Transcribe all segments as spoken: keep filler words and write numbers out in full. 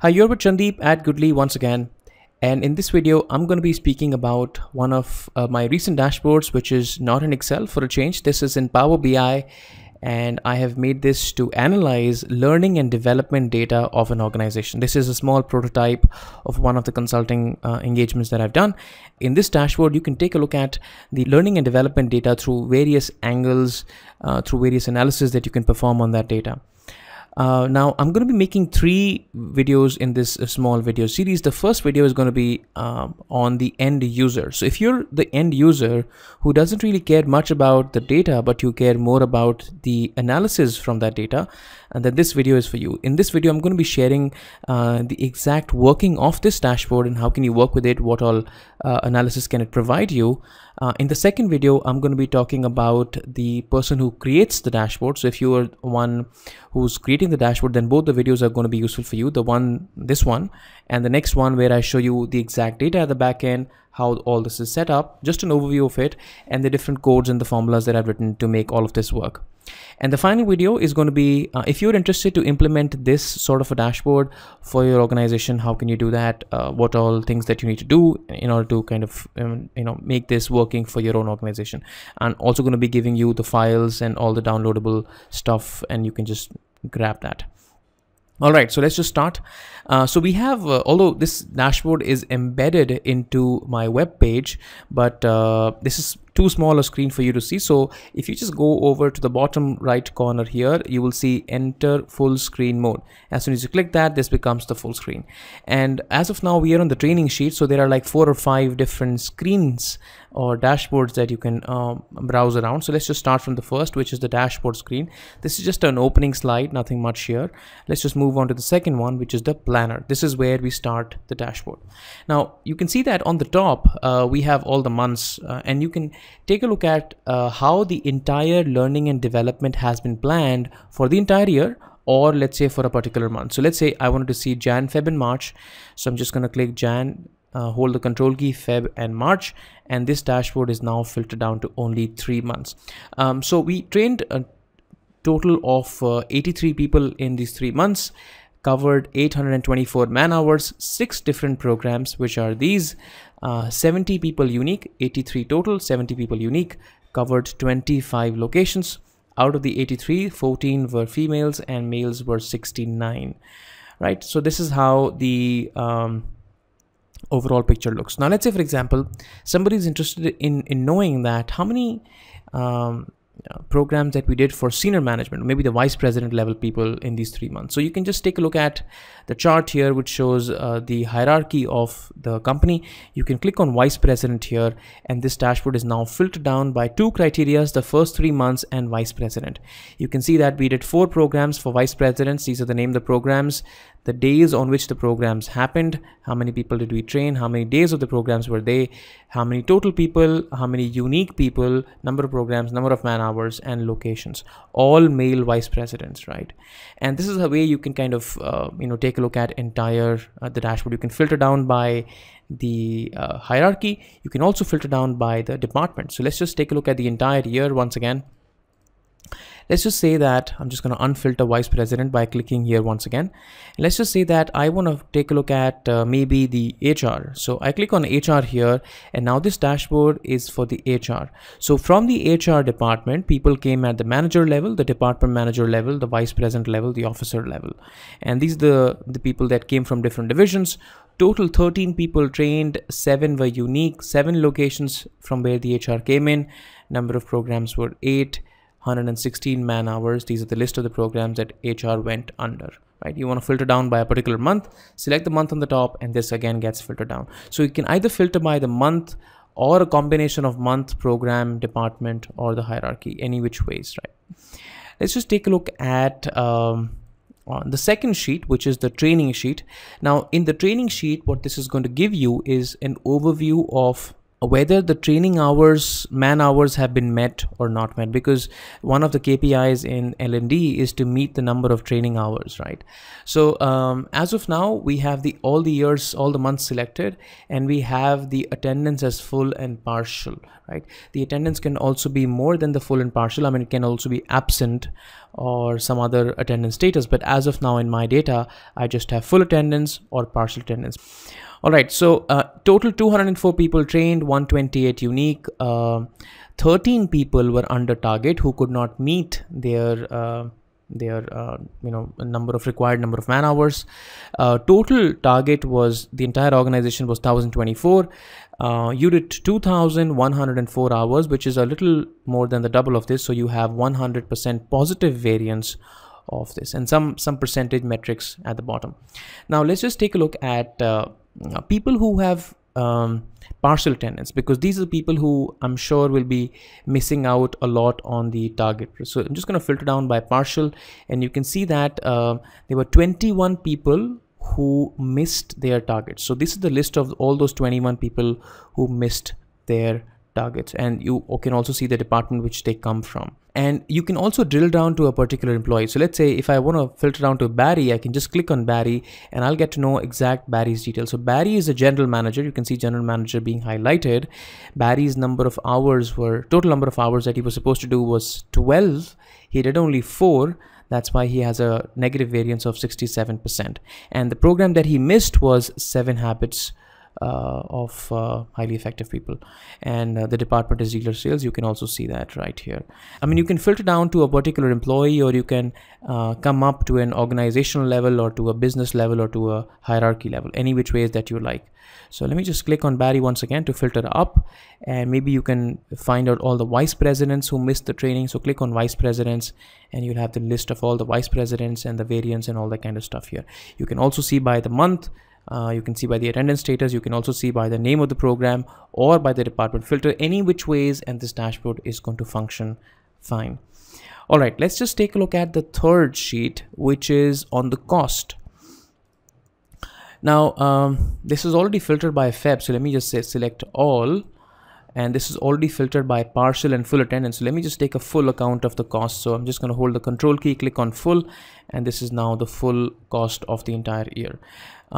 Hi, you're with Chandeep at Goodly once again, and in this video I'm going to be speaking about one of uh, my recent dashboards, which is not in Excel for a change. This is in Power B I, and I have made this to analyze learning and development data of an organization. This is a small prototype of one of the consulting uh, engagements that I've done. In this dashboard, you can take a look at the learning and development data through various angles, uh, through various analysis that you can perform on that data. Uh, now, I'm going to be making three videos in this uh, small video series. The first video is going to be um, on the end user. So if you're the end user who doesn't really care much about the data, but you care more about the analysis from that data, and then this video is for you. In this video, I'm going to be sharing uh, the exact working of this dashboard and how can you work with it, what all uh, analysis can it provide you. Uh, in the second video, I'm going to be talking about the person who creates the dashboard. So if you are one who's creating the dashboard, then both the videos are going to be useful for you. The one, this one, and the next one where I show you the exact data at the back end, how all this is set up, just an overview of it, and the different codes and the formulas that I've written to make all of this work. And the final video is going to be, uh, if you're interested to implement this sort of a dashboard for your organization, how can you do that? Uh, what all things that you need to do in order to kind of, um, you know, make this working for your own organization. And also going to be giving you the files and all the downloadable stuff, and you can just grab that. All right, so let's just start. Uh, so we have, uh, although this dashboard is embedded into my web page, but uh, this is too small a screen for you to see. So if you just go over to the bottom right corner here, you will see enter full screen mode. As soon as you click that, this becomes the full screen. And as of now, we are on the training sheet. So there are like four or five different screens or dashboards that you can um, browse around. So let's just start from the first, which is the dashboard screen. This is just an opening slide, nothing much here. Let's just move on to the second one, which is the planner. This is where we start the dashboard. Now you can see that on the top, uh, we have all the months, uh, and you can take a look at uh, how the entire learning and development has been planned for the entire year, or let's say for a particular month. So let's say I wanted to see Jan, Feb and March. So I'm just going to click Jan, uh, hold the control key, Feb and March. And this dashboard is now filtered down to only three months. Um, so we trained a total of uh, eighty-three people in these three months. Covered eight hundred twenty-four man hours, six different programs, which are these uh, seventy people unique, eighty-three total, seventy people unique, covered twenty-five locations. Out of the eighty-three, fourteen were females and males were sixty-nine, right? So this is how the um, overall picture looks. Now, let's say, for example, somebody is interested in, in knowing that how many um, Uh, programs that we did for senior management, maybe the vice president level people in these three months. So you can just take a look at the chart here, which shows uh, the hierarchy of the company. You can click on vice president here, and this dashboard is now filtered down by two criteria, the first three months and vice president. You can see that we did four programs for vice presidents. These are the name of the programs, the days on which the programs happened, how many people did we train, how many days of the programs were they, how many total people, how many unique people, number of programs, number of man hours, and locations. All male vice presidents, right? And this is a way you can kind of, uh, you know, take a look at entire uh, the dashboard. You can filter down by the uh, hierarchy. You can also filter down by the department. So let's just take a look at the entire year once again. Let's just say that I'm just going to unfilter vice president by clicking here once again. Let's just say that I want to take a look at uh, maybe the H R. So I click on H R here, and now this dashboard is for the H R. So from the H R department, people came at the manager level, the department manager level, the vice president level, the officer level. And these are the, the people that came from different divisions. Total thirteen people trained, seven were unique, seven locations from where the H R came in. Number of programs were eight. one hundred sixteen man hours. These are the list of the programs that H R went under, right? You want to filter down by a particular month, select the month on the top, and this again gets filtered down. So you can either filter by the month or a combination of month, program, department, or the hierarchy, any which ways, right? Let's just take a look at um, on the second sheet, which is the training sheet. Now in the training sheet, what this is going to give you is an overview of whether the training hours, man hours have been met or not met, because one of the K P Is in L and D is to meet the number of training hours, right? So um, as of now, we have the all the years, all the months selected, and we have the attendance as full and partial, right? The attendance can also be more than the full and partial. I mean, it can also be absent or some other attendance status, but as of now in my data, I just have full attendance or partial attendance. All right, so uh, total two hundred and four people trained, one hundred twenty-eight unique, uh, thirteen people were under target who could not meet their uh, their uh, you know number of required number of man hours. Uh, total target was, the entire organization was one thousand twenty-four. Uh, you did two thousand one hundred and four hours, which is a little more than the double of this, so you have one hundred percent positive variance of this, and some some percentage metrics at the bottom. Now let's just take a look at uh, people who have um, partial attendance, because these are the people who I'm sure will be missing out a lot on the target. So I'm just going to filter down by partial, and you can see that uh, there were twenty-one people who missed their targets. So this is the list of all those twenty-one people who missed their targets, and you can also see the department which they come from. And you can also drill down to a particular employee. So let's say if I want to filter down to Barry, I can just click on Barry and I'll get to know exact Barry's details. So Barry is a general manager. You can see general manager being highlighted. Barry's number of hours were, total number of hours that he was supposed to do was twelve. He did only four. That's why he has a negative variance of sixty-seven percent. And the program that he missed was Seven Habits Uh, of uh, highly effective people, and uh, the department is dealer sales. You can also see that right here. I mean, you can filter down to a particular employee, or you can uh, come up to an organizational level, or to a business level, or to a hierarchy level, any which ways that you like. So let me just click on Barry once again to filter up, and maybe you can find out all the vice presidents who missed the training. So click on vice presidents and you'll have the list of all the vice presidents and the variance and all that kind of stuff here. You can also see by the month. Uh, you can see by the attendance status. You can also see by the name of the program or by the department filter, any which ways, and this dashboard is going to function fine. All right, let's just take a look at the third sheet, which is on the cost. Now, um, this is already filtered by F E B, so let me just say select all. And this is already filtered by partial and full attendance. So let me just take a full account of the cost. So I'm just going to hold the control key, click on full, and this is now the full cost of the entire year.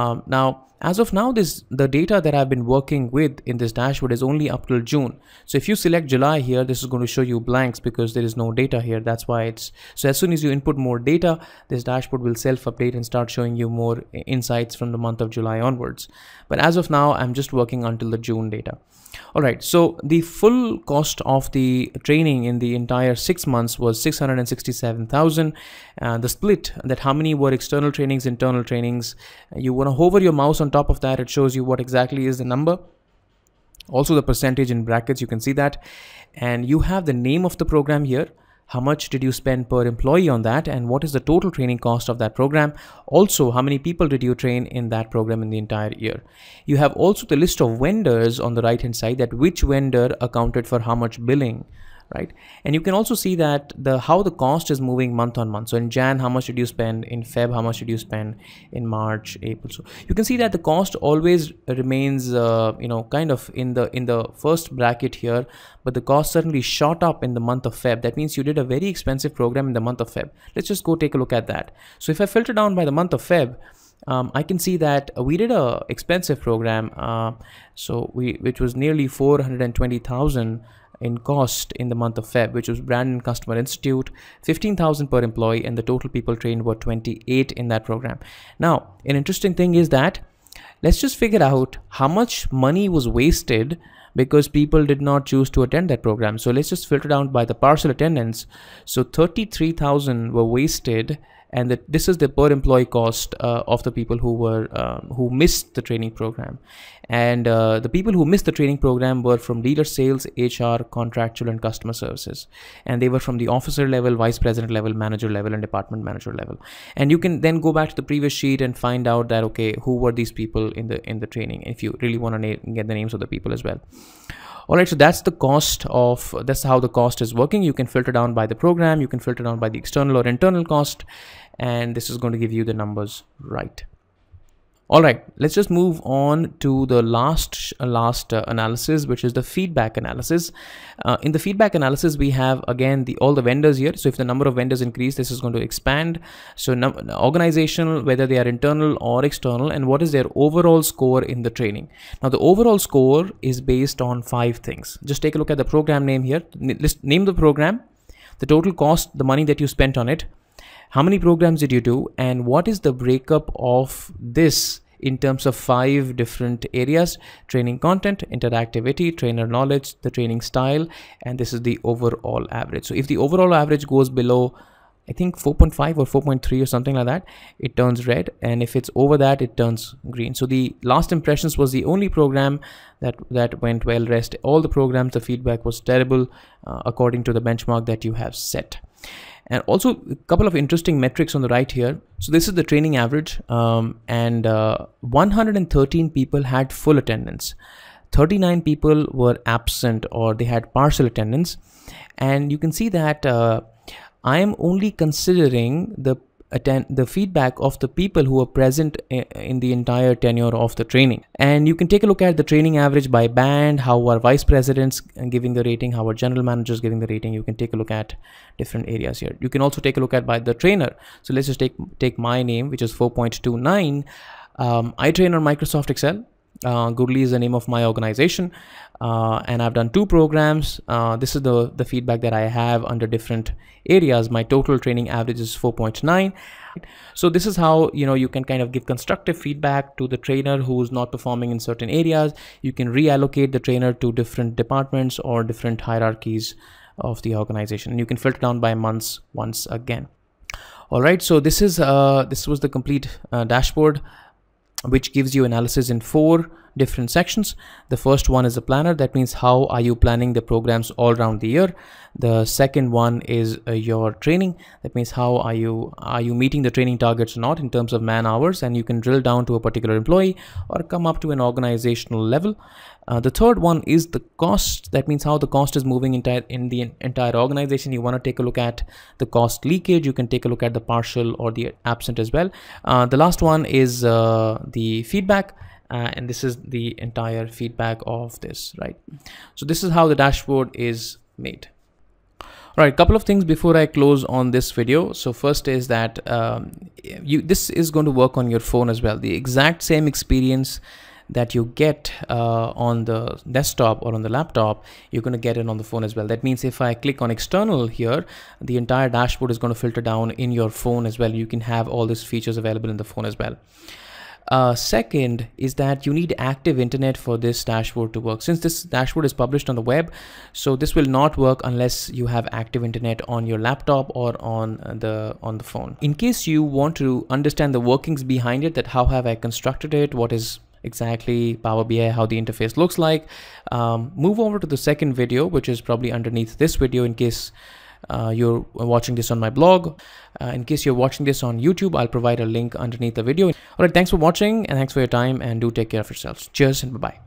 Um, now, as of now, this the data that I've been working with in this dashboard is only up till June. So if you select July here, this is going to show you blanks because there is no data here. That's why it's, so as soon as you input more data, this dashboard will self-update and start showing you more insights from the month of July onwards. But as of now, I'm just working until the June data. All right, so the full cost of the training in the entire six months was six hundred sixty-seven thousand. Uh, the split, that how many were external trainings, internal trainings. You want to hover your mouse on top of that, it shows you what exactly is the number. Also the percentage in brackets, you can see that. And you have the name of the program here. How much did you spend per employee on that, and what is the total training cost of that program? Also, how many people did you train in that program in the entire year? You have also the list of vendors on the right hand side, that which vendor accounted for how much billing, right? And you can also see that the how the cost is moving month on month. So in Jan, how much did you spend? In Feb, how much did you spend? In March, April. So you can see that the cost always remains uh, you know kind of in the in the first bracket here, but the cost certainly shot up in the month of Feb. That means you did a very expensive program in the month of Feb. Let's just go take a look at that. So if I filter down by the month of Feb, Um, I can see that we did a expensive program, uh, so we which was nearly four hundred twenty thousand in cost in the month of Feb, which was Brand and Customer Institute, fifteen thousand per employee, and the total people trained were twenty-eight in that program. Now, an interesting thing is that let's just figure out how much money was wasted because people did not choose to attend that program. So let's just filter down by the partial attendance. So thirty-three thousand were wasted. And that this is the per employee cost uh, of the people who were uh, who missed the training program, and uh, the people who missed the training program were from dealer sales, H R, contractual, and customer services, and they were from the officer level, vice president level, manager level, and department manager level. And you can then go back to the previous sheet and find out that okay, who were these people in the in the training? If you really want to get the names of the people as well. All right, so that's the cost of, that's how the cost is working. You can filter down by the program, you can filter down by the external or internal cost, and this is going to give you the numbers right. All right, let's just move on to the last last uh, analysis, which is the feedback analysis. Uh, in the feedback analysis, we have again the all the vendors here. So if the number of vendors increase, this is going to expand. So organizational, whether they are internal or external, and what is their overall score in the training. Now the overall score is based on five things. Just take a look at the program name here. List, name the program, the total cost, the money that you spent on it, how many programs did you do, and what is the breakup of this in terms of five different areas: training content, interactivity, trainer knowledge, the training style, and this is the overall average. So if the overall average goes below, I think four point five or four point three or something like that, it turns red, and if it's over that, it turns green. So the last impressions was the only program that that went well. Rest all the programs, the feedback was terrible uh, according to the benchmark that you have set. And also a couple of interesting metrics on the right here. So this is the training average, um, and uh, one hundred thirteen people had full attendance, thirty-nine people were absent or they had partial attendance, and you can see that uh, I am only considering the attend the feedback of the people who are present in the entire tenure of the training. And you can take a look at the training average by band, how are vice presidents giving the rating, how are general managers giving the rating. You can take a look at different areas here. You can also take a look at by the trainer. So let's just take take my name, which is four point two nine. um, I train on Microsoft Excel. Uh, Goodly is the name of my organization, uh, and I've done two programs. Uh, this is the the feedback that I have under different areas. My total training average is four point nine. So this is how, you know, you can kind of give constructive feedback to the trainer who's not performing in certain areas. You can reallocate the trainer to different departments or different hierarchies of the organization, and you can filter down by months once again. All right, so this is uh, this was the complete uh, dashboard, which gives you analysis in four different sections. The first one is the planner. That means how are you planning the programs all around the year. The second one is uh, your training. That means how are you are you meeting the training targets or not in terms of man hours, and you can drill down to a particular employee or come up to an organizational level. Uh, the third one is the cost. That means how the cost is moving entire in the entire organization. You want to take a look at the cost leakage. You can take a look at the partial or the absent as well. Uh, the last one is uh, the feedback. Uh, and this is the entire feedback of this, right? So this is how the dashboard is made. All right, couple of things before I close on this video. So first is that um, you this is going to work on your phone as well. The exact same experience that you get uh, on the desktop or on the laptop, you're going to get it on the phone as well. That means if I click on external here, the entire dashboard is going to filter down in your phone as well. You can have all these features available in the phone as well. Uh, second is that you need active internet for this dashboard to work. Since this dashboard is published on the web, so this will not work unless you have active internet on your laptop or on the on the phone. In case you want to understand the workings behind it, that how have I constructed it, what is exactly Power B I, how the interface looks like, um, move over to the second video, which is probably underneath this video in case Uh, you're watching this on my blog. Uh, in case you're watching this on YouTube, I'll provide a link underneath the video. All right, thanks for watching, and thanks for your time, and do take care of yourselves. Cheers and bye-bye.